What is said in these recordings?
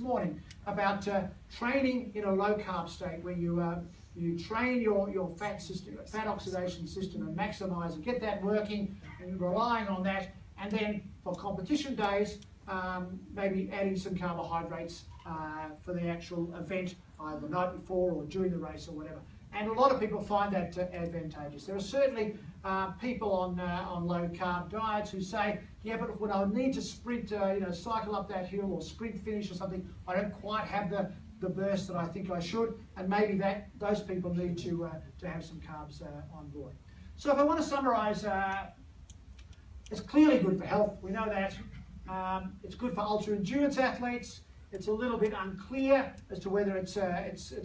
morning about training in a low-carb state where you you train your fat system, fat oxidation system, and maximize it, get that working, and you're relying on that. And then for competition days, maybe adding some carbohydrates for the actual event, either the night before or during the race or whatever. And a lot of people find that advantageous. There are certainly people on low-carb diets who say, yeah, but when I need to sprint, you know, cycle up that hill or sprint finish or something, I don't quite have the burst that I think I should, and maybe that those people need to have some carbs on board. So if I want to summarise, it's clearly good for health, we know that. It's good for ultra-endurance athletes. It's a little bit unclear as to whether it's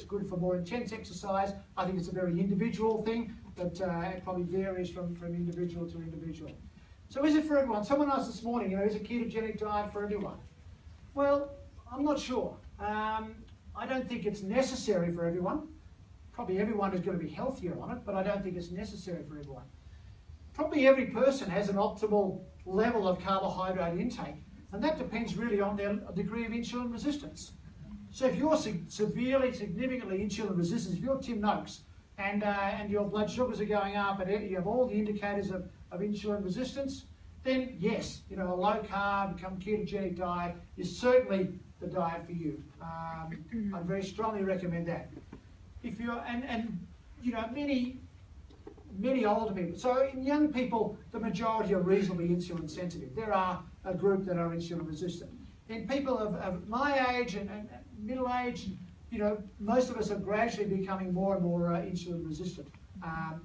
good for more intense exercise. I think it's a very individual thing, but it probably varies from individual to individual. So is it for everyone? Someone asked this morning, you know, is a ketogenic diet for everyone? Well, I'm not sure. I don't think it's necessary for everyone. Probably everyone is going to be healthier on it, but I don't think it's necessary for everyone. Probably every person has an optimal level of carbohydrate intake, and that depends really on their degree of insulin resistance. So if you're significantly insulin resistant, if you're Tim Noakes, and your blood sugars are going up, and you have all the indicators of insulin resistance, then yes, you know, a low-carb, ketogenic diet is certainly the diet for you. I very strongly recommend that. If you're, and you know, many older people. So in young people, the majority are reasonably insulin sensitive. There are a group that are insulin resistant. In people of my age and middle age, you know, most of us are gradually becoming more and more insulin resistant.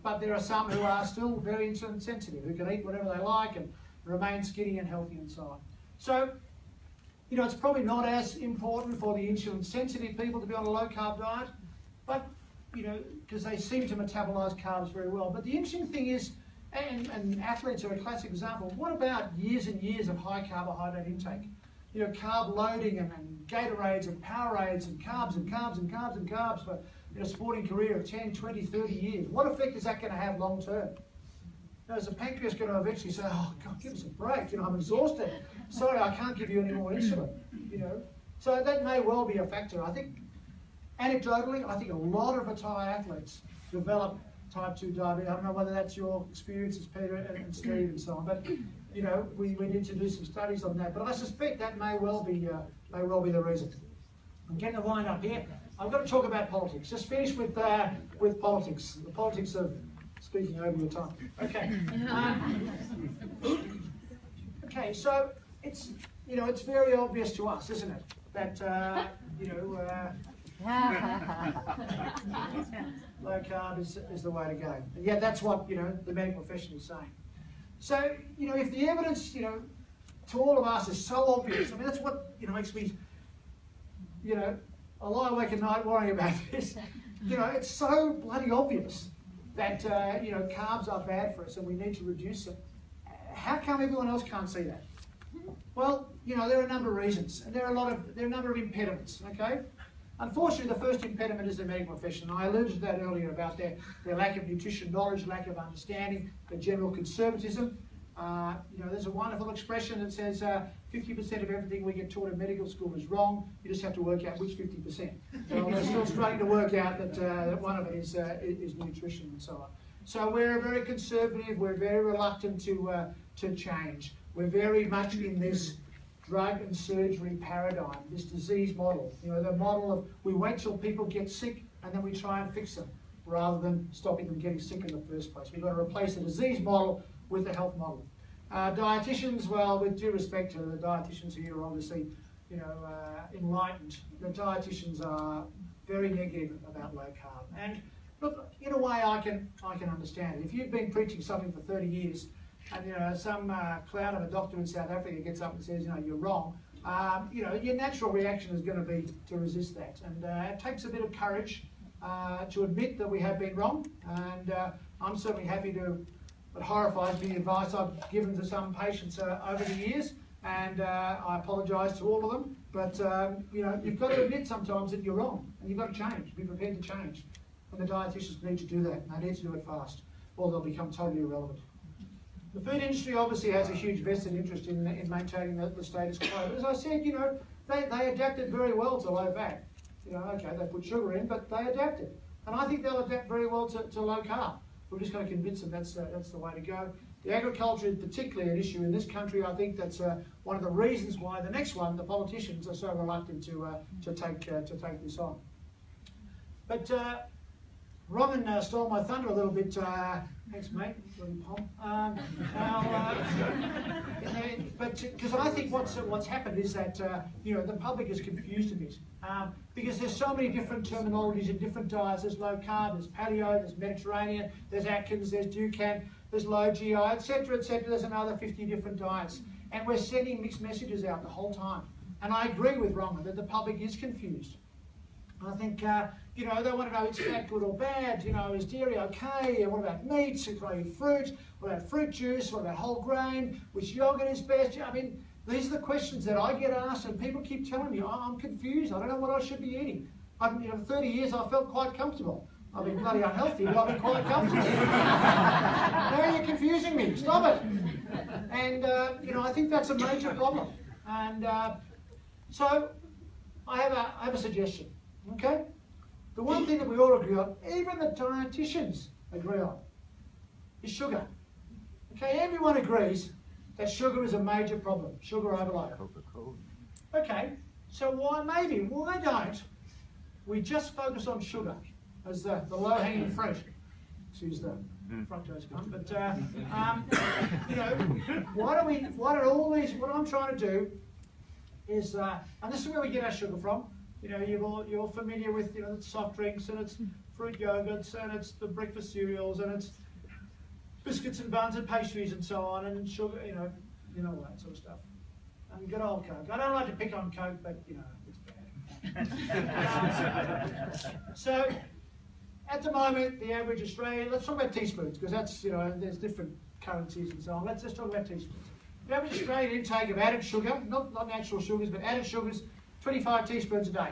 But there are some who are still very insulin sensitive, who can eat whatever they like and remain skinny and healthy and so on. So, you know, it's probably not as important for the insulin sensitive people to be on a low-carb diet, but you know, because they seem to metabolize carbs very well. But the interesting thing is, and athletes are a classic example, what about years and years of high carbohydrate intake? You know, carb loading and Gatorades and Powerades and carbs and carbs and carbs and carbs for, you know, a sporting career of 10, 20, 30 years. What effect is that going to have long term? You know, is the pancreas going to eventually say, oh God, give us a break, you know, I'm exhausted. Sorry, I can't give you any more insulin, you know? So that may well be a factor. I think anecdotally, I think a lot of retired athletes develop type 2 diabetes. I don't know whether that's your experiences, Peter and Steve and so on, but you know, we need to do some studies on that. But I suspect that may well be the reason. I'm getting the line up here. I've got to talk about politics. Just finish with politics, the politics of speaking over your time. Okay. Okay. So it's, you know, it's very obvious to us, isn't it, that you know. Low carb is the way to go. And yeah, that's what, you know, the medical profession is saying. So, you know, if the evidence, you know, to all of us is so obvious, I mean, that's what, you know, makes me, you know, I lie awake at night worrying about this. You know, it's so bloody obvious that, you know, carbs are bad for us and we need to reduce them. How come everyone else can't see that? Well, you know, there are a number of reasons, and there are a number of impediments, okay? Unfortunately, the first impediment is the medical profession. And I alluded to that earlier about their lack of nutrition knowledge, lack of understanding, the general conservatism. You know, there's a wonderful expression that says 50% of everything we get taught in medical school is wrong. You just have to work out which 50%. Well, they're still struggling to work out that, that one of it is nutrition and so on. So we're very conservative. We're very reluctant to change. We're very much in this drug and surgery paradigm, this disease model, you know, the model of we wait till people get sick and then we try and fix them, rather than stopping them getting sick in the first place. We've got to replace the disease model with the health model. Dietitians, well, with due respect to the dietitians who are obviously, you know, enlightened, the dietitians are very negative about low carb. And look, in a way, I can understand it. If you've been preaching something for 30 years, and you know, some clown of a doctor in South Africa gets up and says, you know, you're wrong, you know, your natural reaction is going to be to resist that. And it takes a bit of courage to admit that we have been wrong. And I'm certainly happy to, it horrifies me, the advice I've given to some patients over the years. And I apologise to all of them. But, you know, you've got to admit sometimes that you're wrong. And you've got to change, be prepared to change. And the dietitians need to do that. And they need to do it fast, or they'll become totally irrelevant. The food industry obviously has a huge vested interest in maintaining the status quo. But as I said, you know, They adapted very well to low fat. You know, okay, they put sugar in, but they adapted. And I think they'll adapt very well to low carb. We're just going to convince them that's the way to go. The agriculture is particularly an issue in this country. I think that's one of the reasons why the next one, the politicians, are so reluctant to take this on. But Robin stole my thunder a little bit. Thanks, mate. But because I think what's happened is that you know, the public is confused a bit because there's so many different terminologies and different diets. There's low carb, there's paleo, there's Mediterranean, there's Atkins, there's Dukan, there's low GI, etc., etc. There's another 50 different diets, and we're sending mixed messages out the whole time. And I agree with Roman that the public is confused. I think, you know, they want to know is fat good or bad, you know, is dairy okay, what about meats, can I eat fruit, what about fruit juice, what about whole grain, which yoghurt is best? I mean, these are the questions that I get asked, and people keep telling me, I'm confused, I don't know what I should be eating. You know, for 30 years I felt quite comfortable. I've been bloody unhealthy, but I've been quite comfortable. Now you're confusing me, stop it. And, you know, I think that's a major problem. And so I have a suggestion. Okay? The one thing that we all agree on, even the dietitians agree on, is sugar. Okay, everyone agrees that sugar is a major problem, sugar overload. Okay, so why don't we just focus on sugar as the low-hanging fruit? Excuse the fructose pun, but you know, what I'm trying to do is, and this is where we get our sugar from. You know, you're familiar with, you know, it's soft drinks, and it's fruit yogurts, and it's the breakfast cereals, and it's biscuits and buns and pastries and so on, and sugar, you know, all that sort of stuff. And good old Coke. I don't like to pick on Coke, but, you know, it's bad. So, at the moment, the average Australian, let's talk about teaspoons, because that's, you know, there's different currencies and so on. Let's just talk about teaspoons. The average Australian intake of added sugar, not natural sugars, but added sugars, 25 teaspoons a day,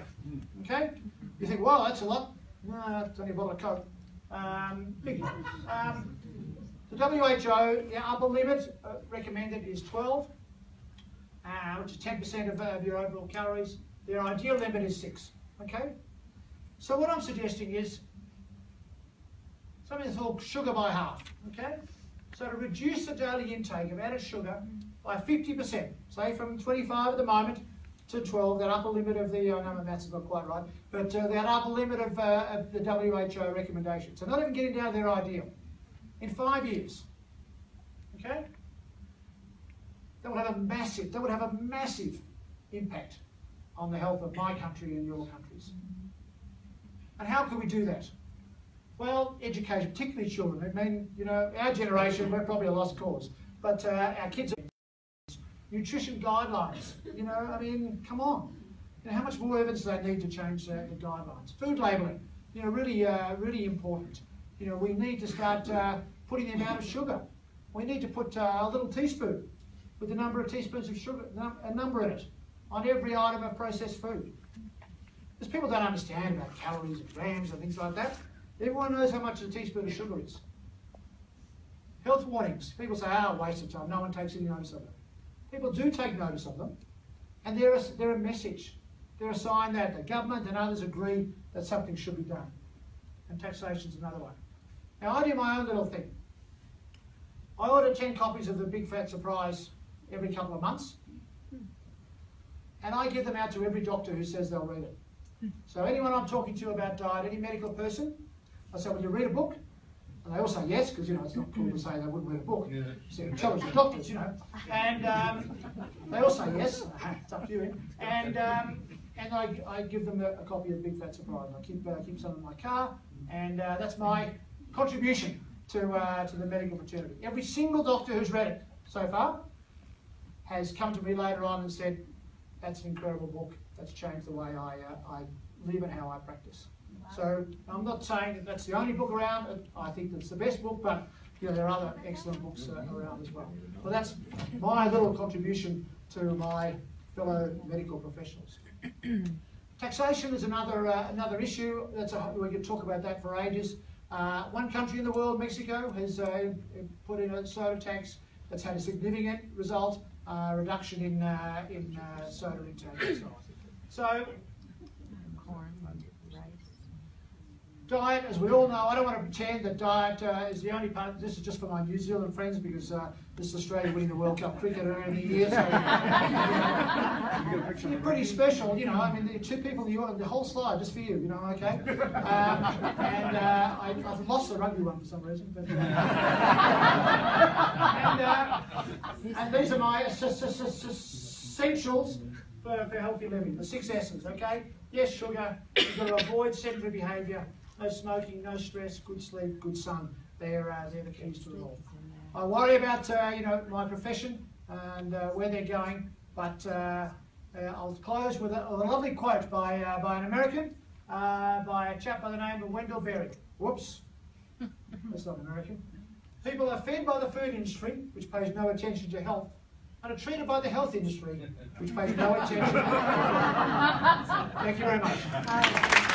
okay? You think, well, that's a lot. No, that's only a bottle of Coke. The WHO, the upper limit recommended is 12, which is 10% of your overall calories. Their ideal limit is 6, okay? So what I'm suggesting is something that's called sugar by half, okay? So to reduce the daily intake of added sugar by 50%, say from 25 at the moment, to 12, that upper limit of the, I know my maths is not quite right, but that upper limit of the WHO recommendation. So not even getting down to their ideal. In 5 years, okay? That would have a massive impact on the health of my country and your countries. And how can we do that? Well, education, particularly children. I mean, you know, our generation, we're probably a lost cause, but our kids are nutrition guidelines, you know, I mean, come on. You know, how much more evidence do they need to change the guidelines? Food labelling, you know, really important. You know, we need to start putting the amount of sugar. We need to put a little teaspoon with the number of teaspoons of sugar, a number in it, on every item of processed food. Because people don't understand about calories and grams and things like that. Everyone knows how much a teaspoon of sugar is. Health warnings. People say, oh, waste of time, no one takes any notice of it. People do take notice of them, and they're a message. They're a sign that the government and others agree that something should be done. And taxation's another one. Now, I do my own little thing. I order 10 copies of the Big Fat Surprise every couple of months, and I give them out to every doctor who says they'll read it. So anyone I'm talking to about diet, any medical person, I say, will you read a book? And they all say yes, because, you know, it's not cool to say they wouldn't read a book. Yeah. So intelligent doctors, you know. And they all say yes. It's up to you. And I give them a copy of Big Fat Surprise. I keep some in my car. And that's my contribution to the medical fraternity. Every single doctor who's read it so far has come to me later on and said, that's an incredible book. That's changed the way I live and how I practice. So I'm not saying that that's the only book around. I think that's the best book, but you know, there are other excellent books around as well. Well, that's my little contribution to my fellow medical professionals. Taxation is another issue. We could talk about that for ages. One country in the world, Mexico, has put in a soda tax that's had a significant result reduction in soda intake. So, corn, rice. Diet, as we all know, I don't want to pretend that diet is the only part. This is just for my New Zealand friends because this is Australia winning the World Cup cricket earlier in the year. So you're pretty special, you know. I mean, there are two people in the whole slide just for you, you know, okay? I've lost the rugby one for some reason. But, and these are my essentials for healthy living, the 6 S's, okay? Yes, sugar, you've got to avoid sedentary behaviour, no smoking, no stress, good sleep, good sun. They're the keys to it all. I worry about, you know, my profession and where they're going, but I'll close with a lovely quote by an American, by a chap by the name of Wendell Berry. Whoops, that's not American. People are fed by the food industry, which pays no attention to health, and are treated by the health industry, which pays no attention. Thank you very much.